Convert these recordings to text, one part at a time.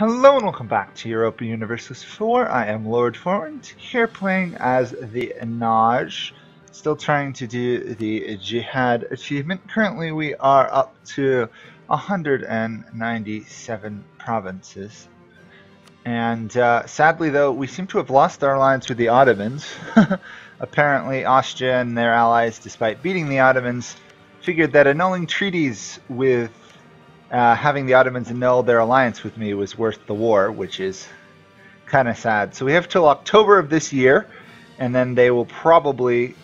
Hello and welcome back to Europa Universalis 4. I am Lord Forwind, here playing as the Najd, still trying to do the Jihad achievement. Currently we are up to 197 provinces. And sadly though, we seem to have lost our alliance with the Ottomans. Apparently Austria and their allies, despite beating the Ottomans, figured that annulling treaties with having the Ottomans annul their alliance with me was worth the war, which is kind of sad. So we have till October of this year, and then they will probably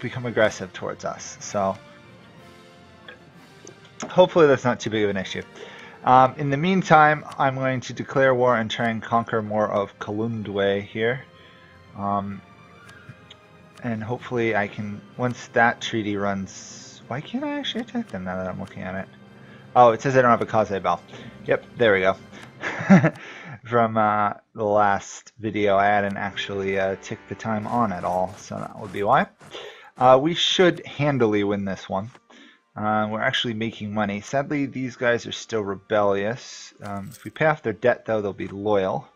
become aggressive towards us. So hopefully that's not too big of an issue. In the meantime, I'm going to declare war and try and conquer more of Kalundwe here. And hopefully I can, once that treaty runs... Why can't I actually attack them now that I'm looking at it? Oh, it says I don't have a Kaze Bell. Yep, there we go. From the last video, I hadn't actually ticked the time on at all, so that would be why. We should handily win this one. We're actually making money. Sadly, these guys are still rebellious. If we pay off their debt, though, they'll be loyal.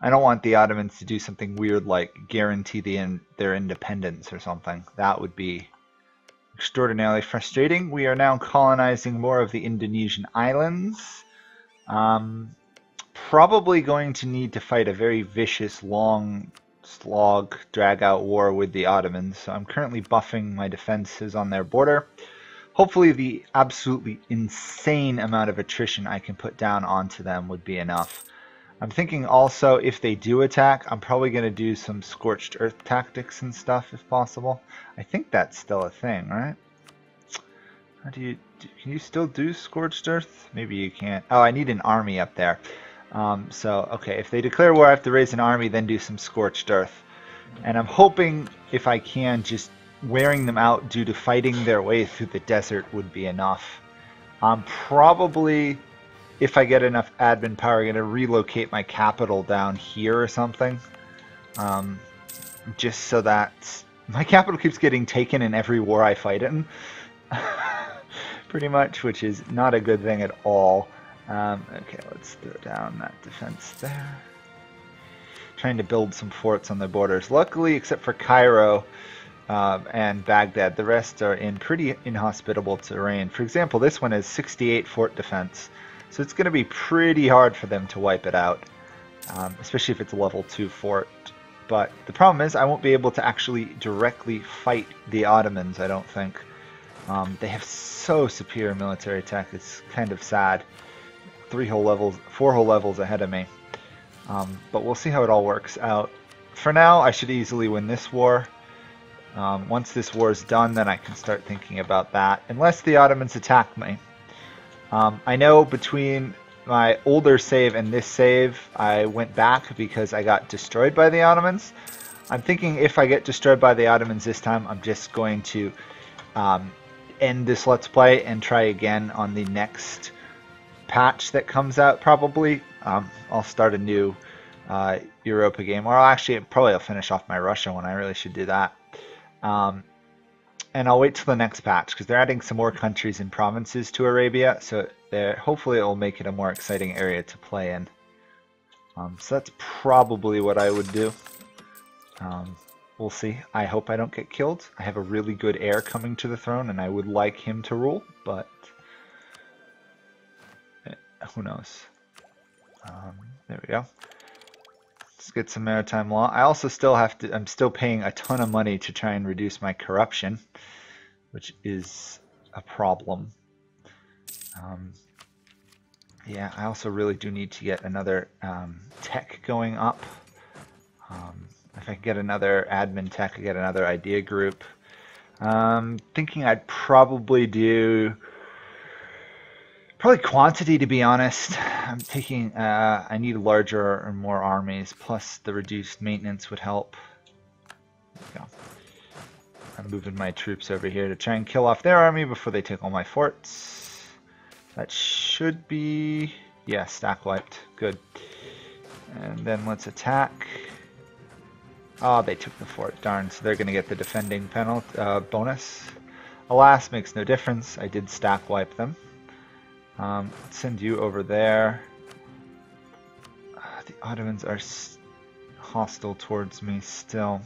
I don't want the Ottomans to do something weird like guarantee their independence or something. That would be... extraordinarily frustrating. We are now colonizing more of the Indonesian islands. Probably going to need to fight a very vicious, long, slog, drag-out war with the Ottomans. So I'm currently buffing my defenses on their border. Hopefully the absolutely insane amount of attrition I can put down onto them would be enough. I'm thinking also if they do attack, I'm probably going to do some scorched earth tactics and stuff if possible. I think that's still a thing, right? How do you, can you still do scorched earth? Maybe you can't. Oh, I need an army up there. So, okay, if they declare war, I have to raise an army, then do some scorched earth. And I'm hoping if I can, just wearing them out due to fighting their way through the desert would be enough. I'm probably... if I get enough admin power, I'm going to relocate my capital down here or something. Just so that... my capital keeps getting taken in every war I fight in. Pretty much, which is not a good thing at all. Okay, let's throw down that defense there. Trying to build some forts on the borders. Luckily, except for Cairo and Baghdad, the rest are in pretty inhospitable terrain. For example, this one is 68 fort defense. So it's going to be pretty hard for them to wipe it out, especially if it's a level 2 fort. But the problem is I won't be able to actually directly fight the Ottomans, I don't think. They have so superior military tech, it's kind of sad. 4 whole levels ahead of me. But we'll see how it all works out. For now, I should easily win this war. Once this war is done, then I can start thinking about that. Unless the Ottomans attack me. I know between my older save and this save, I went back because I got destroyed by the Ottomans. I'm thinking if I get destroyed by the Ottomans this time, I'm just going to end this Let's Play and try again on the next patch that comes out, probably. I'll start a new Europa game, or actually probably I'll finish off my Russia one. I really should do that. And I'll wait till the next patch, because they're adding some more countries and provinces to Arabia, so hopefully it will make it a more exciting area to play in. So that's probably what I would do. We'll see. I hope I don't get killed. I have a really good heir coming to the throne, and I would like him to rule, but who knows. There we go. Let's get some maritime law. I also still have to... I'm still paying a ton of money to try and reduce my corruption, which is a problem. Yeah, I also really do need to get another tech going up. If I can get another admin tech, I get another idea group. Thinking I'd probably do... probably quantity, to be honest. I'm taking, I need larger or more armies, plus the reduced maintenance would help. There we go. I'm moving my troops over here to try and kill off their army before they take all my forts. That should be, yeah, stack wiped, good. And then let's attack. Oh, they took the fort, darn, so they're gonna get the defending penalty, bonus. Alas, makes no difference, I did stack wipe them. Let's send you over there. The Ottomans are hostile towards me still.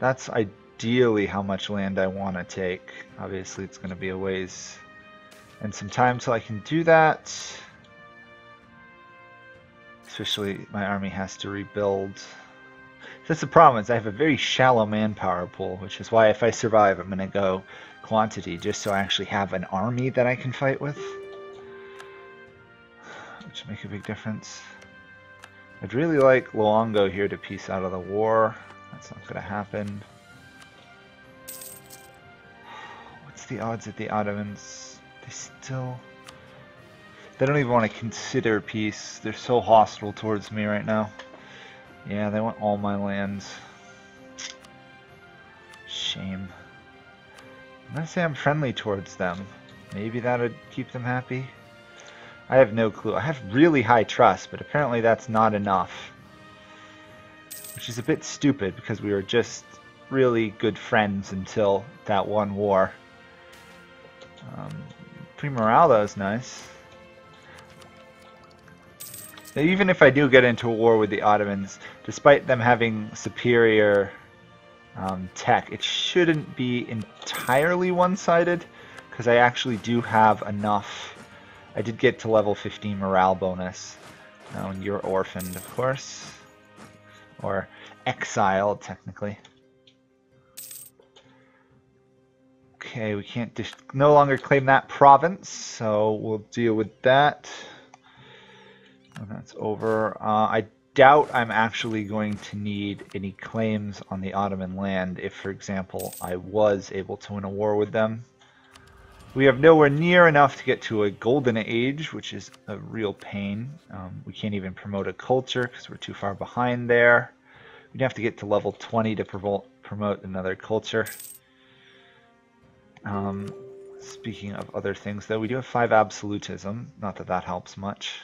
That's ideally how much land I want to take. Obviously it's going to be a ways and some time till I can do that. Especially my army has to rebuild. That's the problem, is I have a very shallow manpower pool, which is why if I survive I'm going to go quantity just so I actually have an army that I can fight with, which make a big difference. I'd really like Loango here to peace out of the war. That's not going to happen. What's the odds that the Ottomans, they don't even want to consider peace. They're so hostile towards me right now. Yeah, they want all my lands. Shame. I'm going to say I'm friendly towards them. Maybe that would keep them happy. I have no clue. I have really high trust, but apparently that's not enough. Which is a bit stupid, because we were just really good friends until that one war. Primorale is nice. Now, even if I do get into a war with the Ottomans, despite them having superior tech, it shouldn't be entirely one-sided, because I actually do have enough. I did get to level 15 morale bonus. Now, and you're orphaned, of course. Or exiled, technically. Okay, we can't no longer claim that province, so we'll deal with that. When that's over, I doubt I'm actually going to need any claims on the Ottoman land if, for example, I was able to win a war with them. We have nowhere near enough to get to a golden age, which is a real pain. We can't even promote a culture because we're too far behind there. We'd have to get to level 20 to promote another culture. Speaking of other things, though, we do have 5 absolutism. Not that that helps much.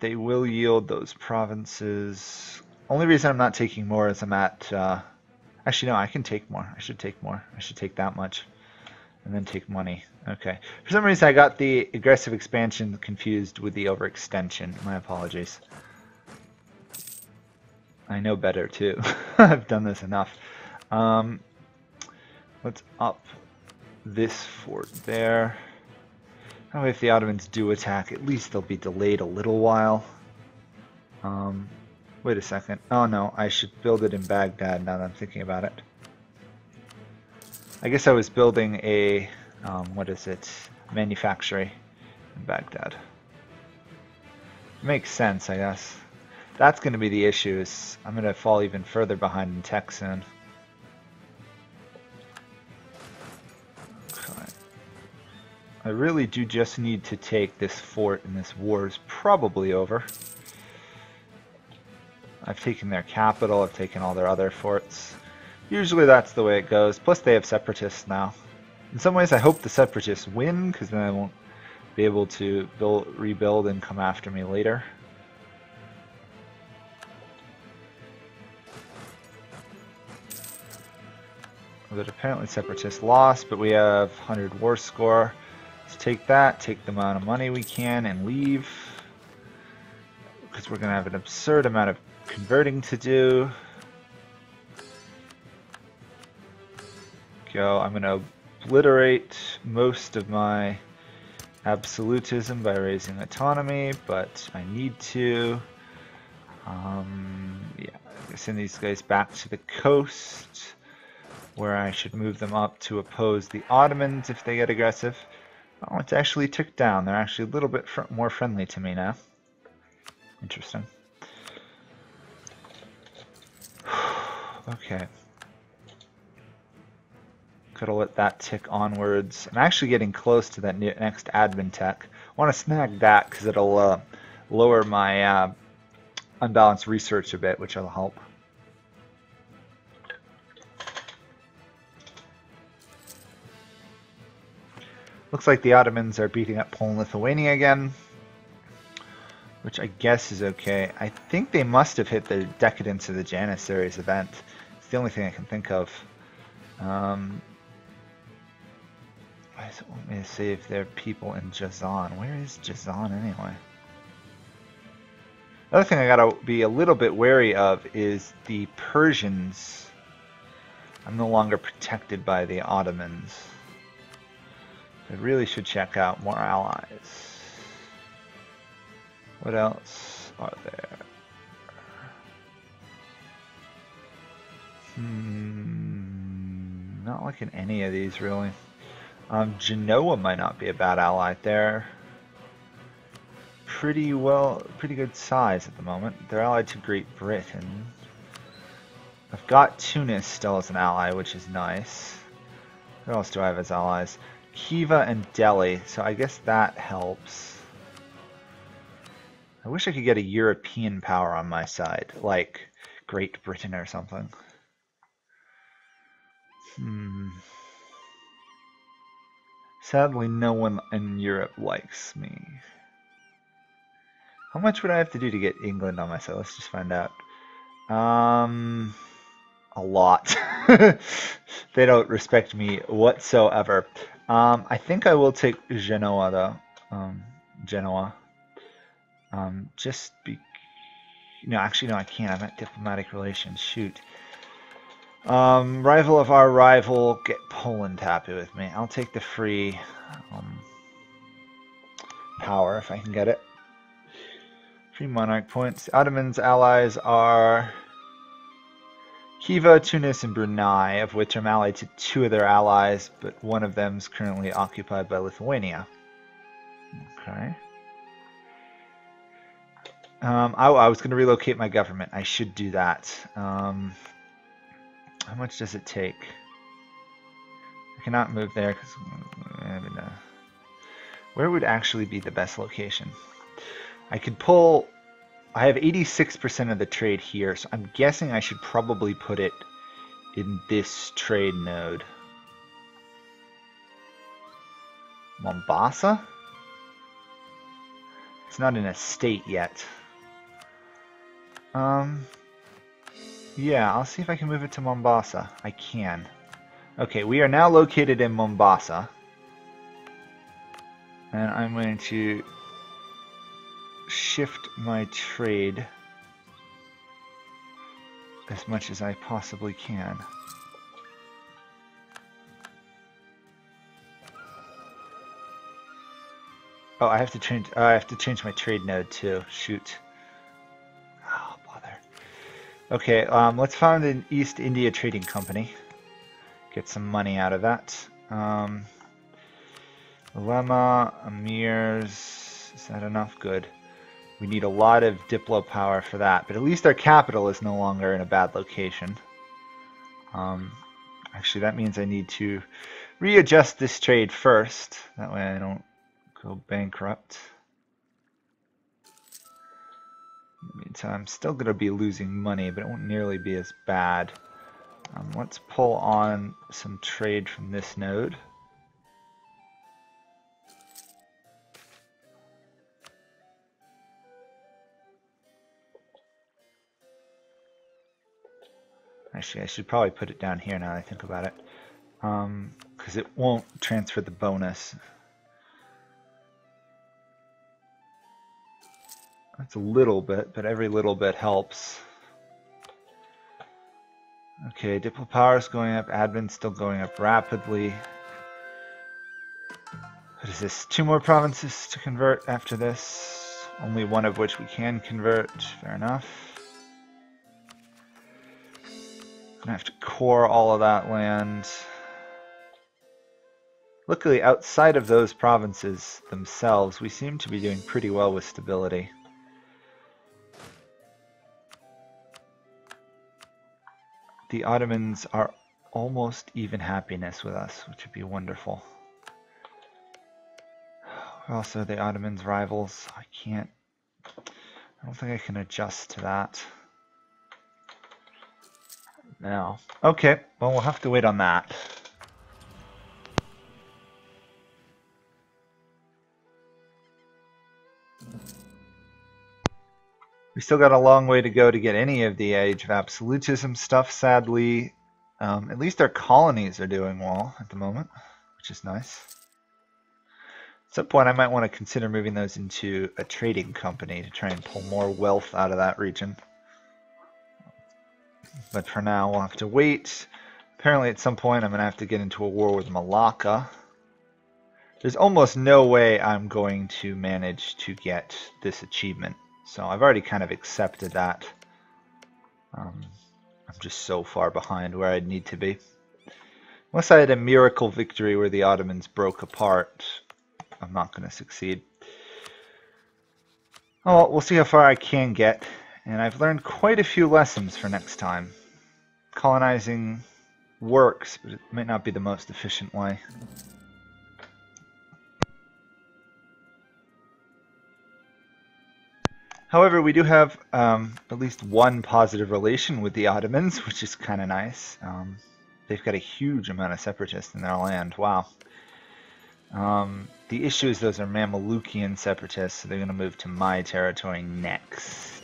They will yield those provinces. Only reason I'm not taking more is I'm at... actually, no, I can take more. I should take more. I should take that much. And then take money. Okay. For some reason, I got the aggressive expansion confused with the overextension. My apologies. I know better, too. I've done this enough. Let's up this fort there. That way, if the Ottomans do attack, at least they'll be delayed a little while. Wait a second. Oh no, I should build it in Baghdad now that I'm thinking about it. I guess I was building a, manufactory in Baghdad. Makes sense, I guess. That's going to be the issue, is I'm going to fall even further behind in tech soon. Okay. I really do just need to take this fort, and this war is probably over. I've taken their capital, I've taken all their other forts. Usually that's the way it goes, plus they have separatists now. In some ways I hope the separatists win, because then I won't be able to rebuild and come after me later. But apparently separatists lost, but we have 100 war score. Let's take that, take the amount of money we can, and leave. Because we're going to have an absurd amount of converting to do. Go. I'm going to obliterate most of my absolutism by raising autonomy, but I need to. Yeah, send these guys back to the coast, where I should move them up to oppose the Ottomans if they get aggressive. Oh, it's actually ticked down. They're actually a little bit more friendly to me now. Interesting. Okay. Could have let that tick onwards. I'm actually getting close to that next admin tech. I want to snag that because it'll lower my unbalanced research a bit, which will help. Looks like the Ottomans are beating up Poland and Lithuania again, which I guess is okay. I think they must have hit the decadence of the Janissaries event. It's the only thing I can think of. Let me see if there are people in Jazan. Where is Jazan anyway? Another thing I gotta be a little bit wary of is the Persians. I'm no longer protected by the Ottomans. I really should check out more allies. What else are there? Not liking any of these really. Genoa might not be a bad ally. They're pretty good size at the moment. They're allied to Great Britain. I've got Tunis still as an ally, which is nice. What else do I have as allies? Kiva and Delhi, so I guess that helps. I wish I could get a European power on my side, like Great Britain or something. Sadly, no one in Europe likes me. How much would I have to do to get England on my side? Let's just find out. A lot. They don't respect me whatsoever. I think I will take Genoa though. No, actually no, I can't. I'm at diplomatic relations. Shoot. Rival of our rival, get Poland happy with me. I'll take the free power if I can get it. Free monarch points. Ottomans' allies are Kiva, Tunis, and Brunei, of which I'm allied to two of their allies, but one of them is currently occupied by Lithuania. Okay. I was going to relocate my government. I should do that. How much does it take? I cannot move there because I mean, where would actually be the best location? I could pull. I have 86% of the trade here, so I'm guessing I should probably put it in this trade node. Mombasa? It's not in a state yet. Yeah, I'll see if I can move it to Mombasa. I can. Okay, we are now located in Mombasa. And I'm going to shift my trade as much as I possibly can. Oh, I have to change my trade node too. Shoot. Okay, let's found an East India trading company. Get some money out of that. Ulema, emirs, is that enough? Good. We need a lot of diplo power for that, but at least our capital is no longer in a bad location. Actually, that means I need to readjust this trade first. That way I don't go bankrupt. In the meantime, I'm still going to be losing money, but it won't nearly be as bad. Let's pull on some trade from this node. Actually, I should probably put it down here now that I think about it, because it won't transfer the bonus. That's a little bit, but every little bit helps. Okay, diplo power is going up, admin's still going up rapidly. What is this? 2 more provinces to convert after this, only one of which we can convert. Fair enough. I'm gonna have to core all of that land. Luckily, outside of those provinces themselves, we seem to be doing pretty well with stability. The Ottomans are almost even happiness with us, which would be wonderful. We're also the Ottomans' rivals. I don't think I can adjust to that now. Okay, well, we'll have to wait on that. We still got a long way to go to get any of the Age of Absolutism stuff, sadly. At least our colonies are doing well at the moment, which is nice. some point I might want to consider moving those into a trading company to try and pull more wealth out of that region. But for now, we'll have to wait. Apparently at some point I'm going to have to get into a war with Malacca. There's almost no way I'm going to manage to get this achievement. So I've already kind of accepted that. I'm just so far behind where I'd need to be. Unless I had a miracle victory where the Ottomans broke apart, I'm not going to succeed. Oh, well, we'll see how far I can get. And I've learned quite a few lessons for next time. Colonizing works, but it might not be the most efficient way. However, we do have at least one positive relation with the Ottomans, which is kind of nice. They've got a huge amount of separatists in their land. Wow. The issue is those are Mamelukian separatists, so they're going to move to my territory next.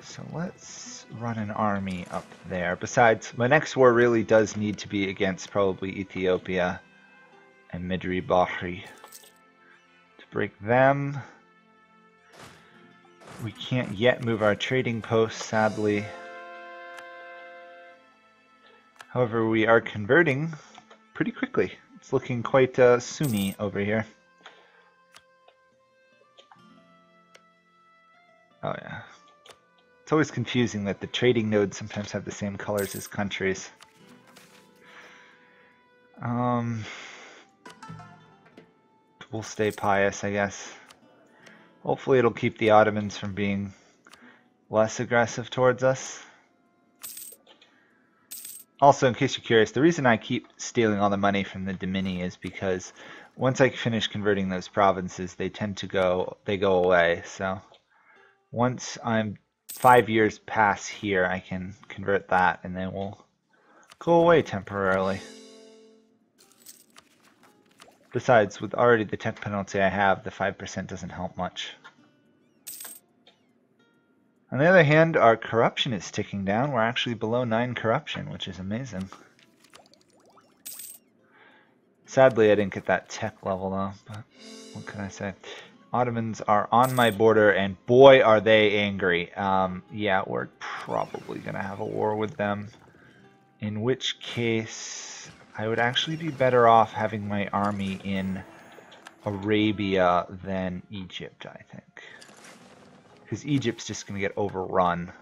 So let's run an army up there. Besides, my next war really does need to be against probably Ethiopia and Midri-Bahri. To break them... We can't yet move our trading post, sadly. However, we are converting pretty quickly. It's looking quite Sunni over here. Oh yeah. It's always confusing that the trading nodes sometimes have the same colors as countries. We'll stay pious, I guess. Hopefully it'll keep the Ottomans from being less aggressive towards us. Also, in case you're curious, the reason I keep stealing all the money from the Domini is because once I finish converting those provinces, they tend to go away. So once I'm 5 years past here, I can convert that and they will go away temporarily. Besides, with already the tech penalty I have, the 5% doesn't help much. On the other hand, our corruption is ticking down. We're actually below 9 corruption, which is amazing. Sadly, I didn't get that tech level though, but what can I say? Ottomans are on my border, and boy are they angry. Yeah, we're probably going to have a war with them, in which case... I would actually be better off having my army in Arabia than Egypt, I think. Because Egypt's just going to get overrun.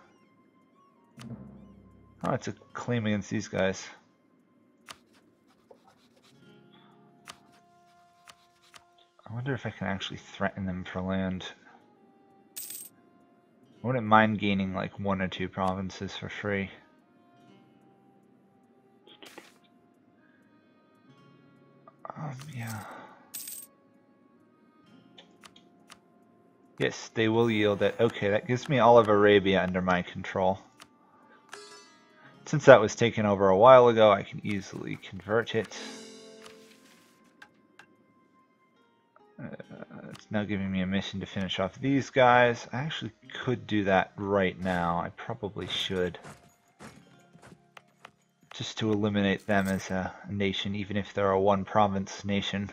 Oh, it's a claim against these guys. I wonder if I can actually threaten them for land. I wouldn't mind gaining like 1 or 2 provinces for free. Yeah. Yes, they will yield it. Okay, that gives me all of Arabia under my control. Since that was taken over a while ago, I can easily convert it. It's now giving me a mission to finish off these guys. I actually could do that right now. I probably should. Just to eliminate them as a nation, even if they're a one-province nation.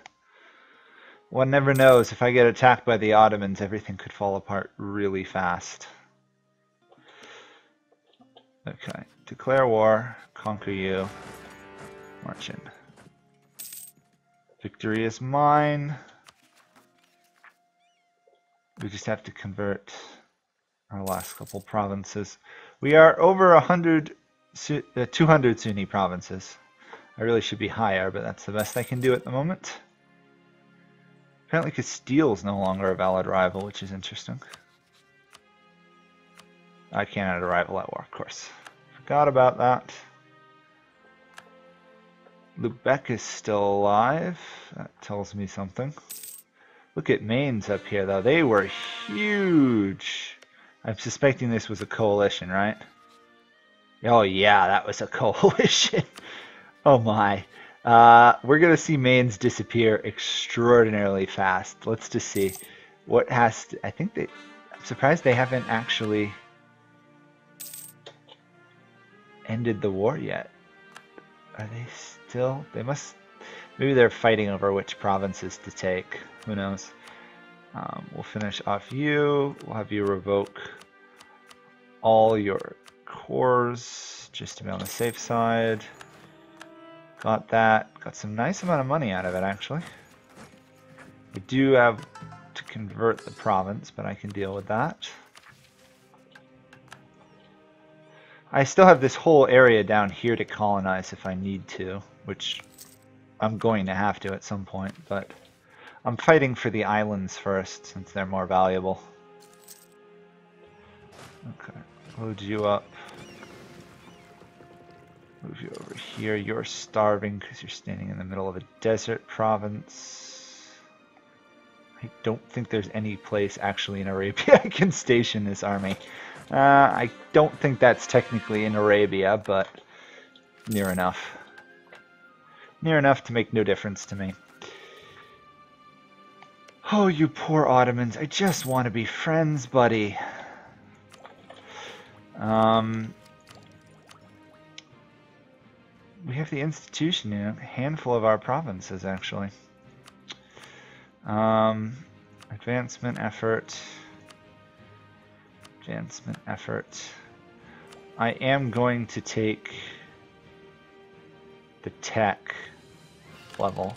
One never knows. If I get attacked by the Ottomans, everything could fall apart really fast. Okay, declare war, conquer you, march in. Victory is mine. We just have to convert our last couple provinces. We are over 200 Sunni provinces. I really should be higher, but that's the best I can do at the moment. Apparently Castile is no longer a valid rival, which is interesting. I can't add a rival at war, of course. Forgot about that. Lubeck is still alive. That tells me something. Look at Maine's up here, though. They were huge. I'm suspecting this was a coalition, right? Oh yeah, that was a coalition. Oh my. We're going to see Maine's disappear extraordinarily fast. Let's just see what has to... I think they... I'm surprised they haven't actually ended the war yet. Are they still... They must... Maybe they're fighting over which provinces to take. Who knows? We'll finish off you. We'll have you revoke all your cores just to be on the safe side. Got that. Got some nice amount of money out of it, actually. We do have to convert the province, but I can deal with that. I still have this whole area down here to colonize if I need to, which I'm going to have to at some point, but I'm fighting for the islands first since they're more valuable. Okay, load you up. Move you over here. You're starving because you're standing in the middle of a desert province. I don't think there's any place actually in Arabia I can station this army. I don't think that's technically in Arabia, but near enough. Near enough to make no difference to me. Oh, you poor Ottomans. I just want to be friends, buddy. We have the institution in a handful of our provinces, actually. Advancement effort. Advancement effort. I am going to take the tech level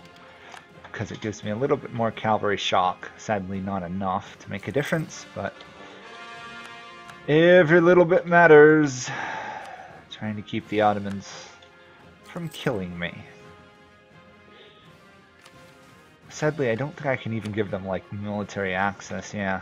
because it gives me a little bit more cavalry shock. Sadly not enough to make a difference, but every little bit matters. Trying to keep the Ottomans from killing me. Sadly, I don't think I can even give them like military access, yeah.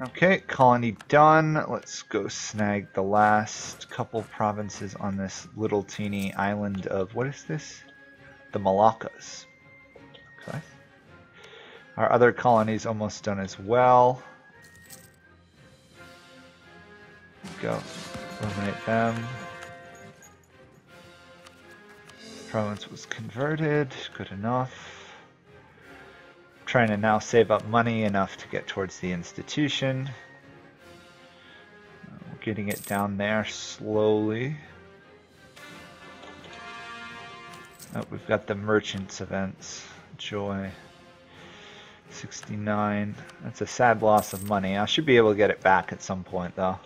Okay, colony done. Let's go snag the last couple provinces on this little teeny island of, what is this? The Malaccas. Okay. Our other colony's almost done as well. Go. Eliminate them. Province was converted. Good enough. Trying to now save up money enough to get towards the institution. Getting it down there slowly. Oh, we've got the merchants events. Joy. 69. That's a sad loss of money. I should be able to get it back at some point though.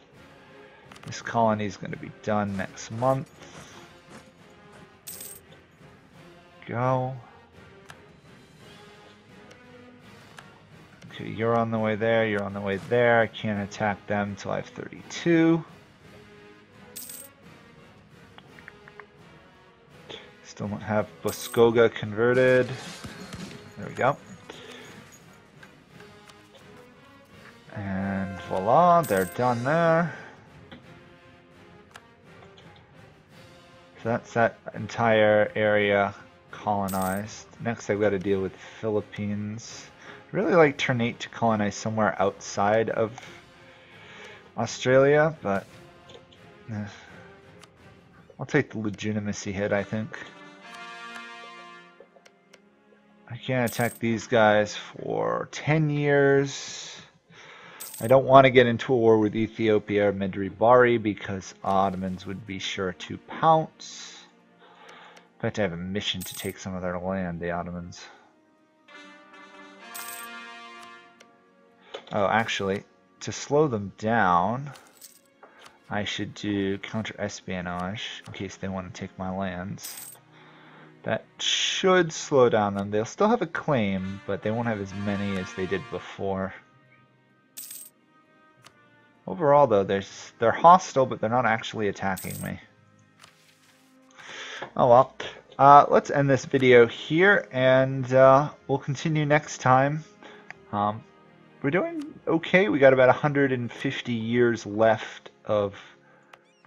This colony is going to be done next month. Go. Okay, you're on the way there, you're on the way there. I can't attack them till I have 32. Still don't have Boskoga converted. There we go. And voila, they're done there. So that's that entire area colonized. Next I've got to deal with Philippines. Really like turn 8 to colonize somewhere outside of Australia, but I'll take the legitimacy hit, I think. I can't attack these guys for 10 years. I don't want to get into a war with Ethiopia or Midri-Bahri because Ottomans would be sure to pounce. In fact, I have a mission to take some of their land, the Ottomans. Oh, actually, to slow them down, I should do counter-espionage in case they want to take my lands. That should slow down them. They'll still have a claim, but they won't have as many as they did before. Overall, though, they're hostile, but they're not actually attacking me. Oh, well. Let's end this video here, and we'll continue next time. We're doing okay. We got about 150 years left of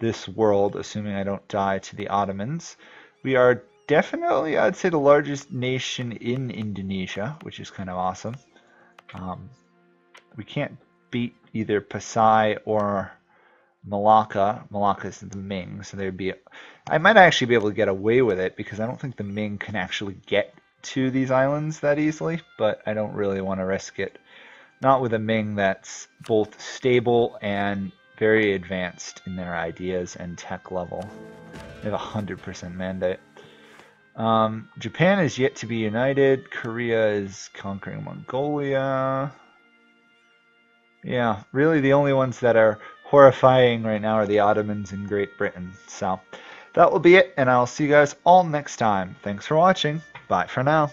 this world, assuming I don't die to the Ottomans. We are definitely, I'd say, the largest nation in Indonesia, which is kind of awesome. We can't beat either Pasai or Malacca. Malacca is the Ming, so there'd be. I might actually be able to get away with it because I don't think the Ming can actually get to these islands that easily, but I don't really want to risk it. Not with a Ming that's both stable and very advanced in their ideas and tech level. They have a 100% mandate. Japan is yet to be united. Korea is conquering Mongolia. Yeah, really the only ones that are horrifying right now are the Ottomans and Great Britain. So that will be it, and I'll see you guys all next time. Thanks for watching. Bye for now.